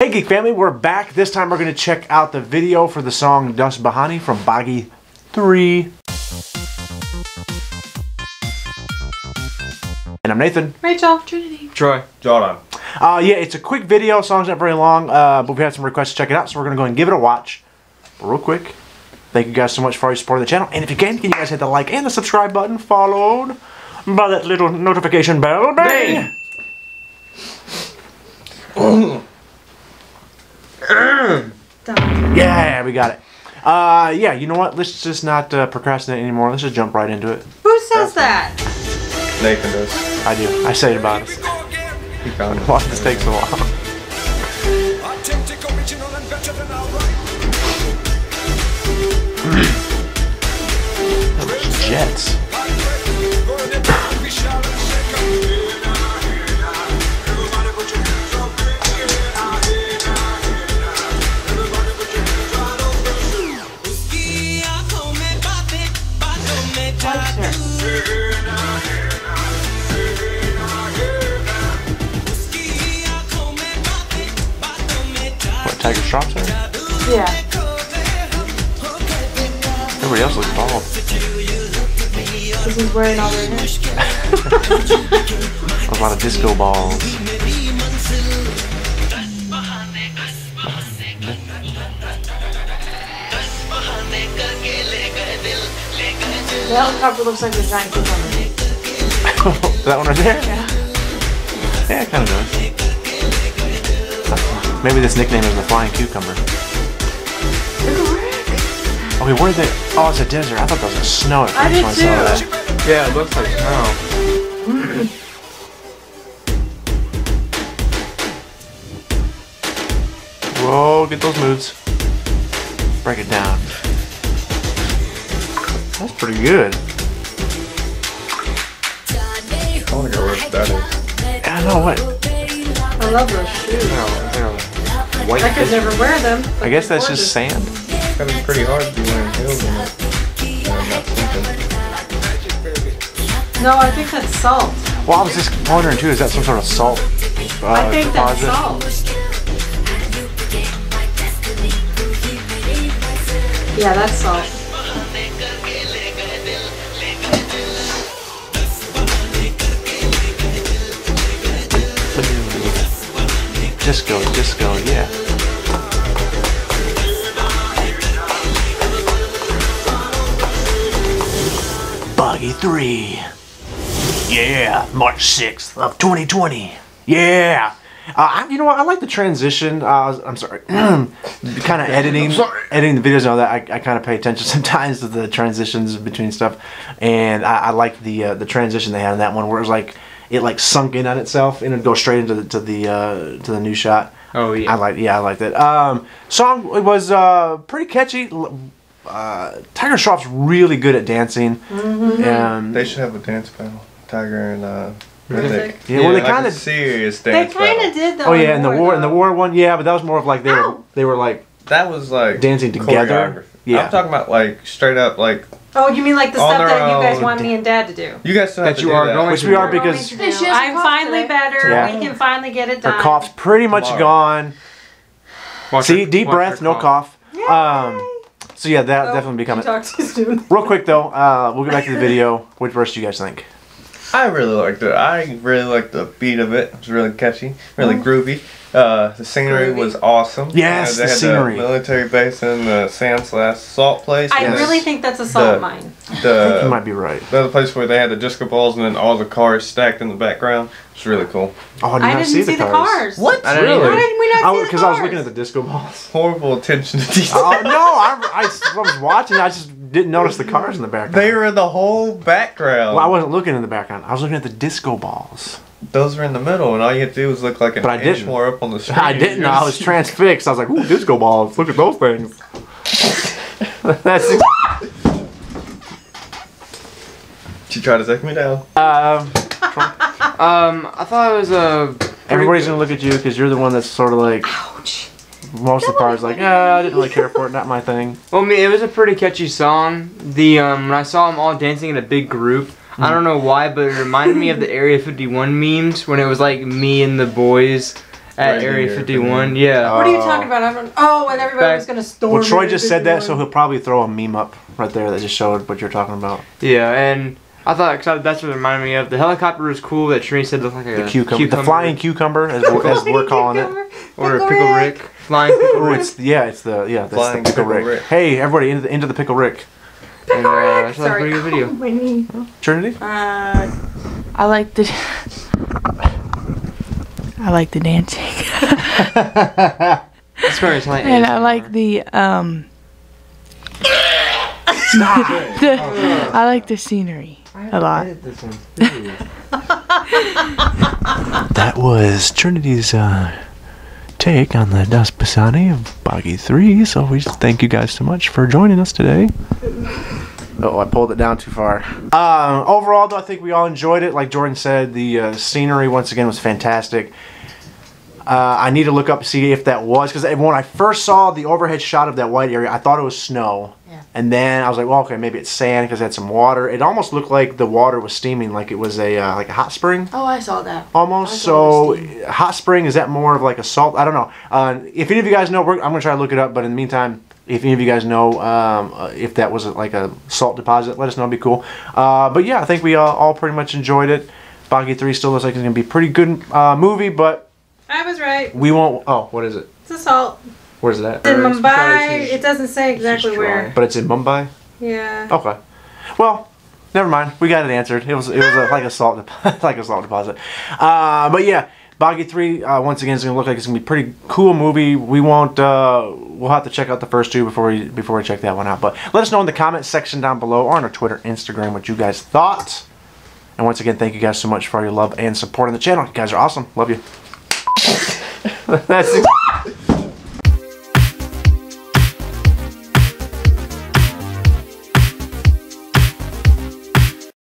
Hey Geek Family, we're back. This time we're going to check out the video for the song Dus Bahane from Baaghi 3. And I'm Nathan. Rachel. Trinity. Troy. Jordan. Yeah, it's a quick video. Song's not very long, but we had some requests to check it out, so we're going to go and give it a watch real quick. Thank you guys so much for all your support of the channel. And if you can you guys hit the like and the subscribe button, followed by that little notification bell. Bang! Bang. Yeah, we got it. Yeah, you know what? Let's just not procrastinate anymore. Let's just jump right into it. Who says that? Nathan does. I do. I say it about us. He found it. Well, this takes a while. Jets. What, Tiger Shroff? Yeah. Everybody else looks bald. This is wearing all their hair. A lot of disco balls. The helicopter looks like a giant cucumber. Oh, that one right there? Yeah. Yeah, it kind of does. Maybe this nickname is the Flying Cucumber. Okay, where are they? Oh, it's a desert. I thought that was a snow. I did too. Yeah, it looks like snow. Whoa, get those moves. Break it down. That's pretty good. I want to go with that. I don't know what. I love those shoes. White. I could never wear them. I guess that's just sand. It's gonna be pretty hard to be wearing heels in it. I'm not thinking. No, I think that's salt. Well, I was just wondering too, is that some sort of salt I think deposit? That's salt. Yeah, that's salt. Disco, disco, yeah. Baaghi 3. Yeah, March 6th of 2020. Yeah. You know what? I like the transition. I'm sorry. Kind of editing the videos and all that. I kind of pay attention sometimes to the transitions between stuff, and I like the transition they had in that one where it was like. It like sunk in on itself and it'd go straight into the new shot. Oh yeah, I like that. Song, it was pretty catchy. Tiger Shroff's really good at dancing. Mm-hmm. They should have a dance panel. Tiger and Rick. Yeah, well, they like kind of serious dance. They kind of did that. Oh yeah, in the war one, yeah, but that was more of like they were like that was like dancing together. Yeah, I'm talking about like straight up like. Oh, you mean like the stuff that you guys want me and Dad to do? You guys still have to do that. Which we are because I'm finally better. Yeah. We can finally get it done. Her cough's pretty much gone. See, deep breath, no cough. So yeah, that'll definitely be coming. Real quick though, we'll get back to the video. Which verse do you guys think? I really liked it. I really liked the beat of it. It was really catchy, really groovy. The scenery was awesome. Yes, they had scenery. The military base and the salt place. I really think that's a salt mine. I think you might be right. The other place where they had the disco balls and then all the cars stacked in the background. It's really cool. Oh, I didn't see the cars. What? I didn't really? Why didn't we not see the cars? Because I was looking at the disco balls. Horrible attention to detail. Oh, no, I was watching. I just didn't notice the cars in the background. They were in the whole background. Well, I wasn't looking in the background. I was looking at the disco balls. Those were in the middle, and all you had to do was look like an inch more up on the screen. I didn't. I was transfixed. I was like, ooh, disco balls. Look at those things. That's... She tried to take me down. I thought it was a... Everybody's going to look at you because you're the one that's sort of like... Ouch. Most of the part is like, yeah, I didn't really care for it, not my thing. Well, I mean, it was a pretty catchy song. The when I saw them all dancing in a big group, I don't know why, but it reminded me of the Area 51 memes when it was like me and the boys At Area 51, yeah. What are you talking about? I don't. Oh, and everybody was going to storm. Well, Troy just said that, so he'll probably throw a meme up right there that just showed what you're talking about. Yeah, and I thought that's what it reminded me of. The helicopter was cool that Shereen said looked like a cucumber. The flying cucumber, as we're calling it. Or a Pickle Rick. Flying Pickle Rick. That's the Pickle Rick. Hey, everybody, into the Pickle Rick. Pickle Rick! Sorry, video. Trinity? I like the dancing. And I like the Stop it. I like the scenery a lot. That was Trinity's take on the Dus Bahane of Baaghi 3. So we thank you guys so much for joining us today. Oh, I pulled it down too far. Overall, though, I think we all enjoyed it. Like Jordan said, the scenery, once again, was fantastic. I need to look up to see if that was, because when I first saw the overhead shot of that white area, I thought it was snow. Yeah. And then I was like, well, okay, maybe it's sand because it had some water. It almost looked like the water was steaming, like it was like a hot spring. Oh, I saw that. Almost. So hot spring, is that more of like a salt? I don't know. If any of you guys know, I'm going to try to look it up, but in the meantime, if any of you guys know if that was like a salt deposit, let us know. It'd be cool. But yeah, I think we all pretty much enjoyed it. Baaghi 3 still looks like it's going to be a pretty good movie, but... I was right. We won't... Oh, what is it? It's a salt. Where's that? It's in Mumbai. It doesn't say exactly where. But it's in Mumbai? Yeah. Okay. Well... Never mind. We got it answered. It was like a salt deposit. But yeah, Baaghi 3 once again is going to look like it's going to be a pretty cool movie. We won't we'll have to check out the first two before we check that one out. But let us know in the comment section down below or on our Twitter, Instagram what you guys thought. And once again, thank you guys so much for all your love and support on the channel. You guys are awesome. Love you. That's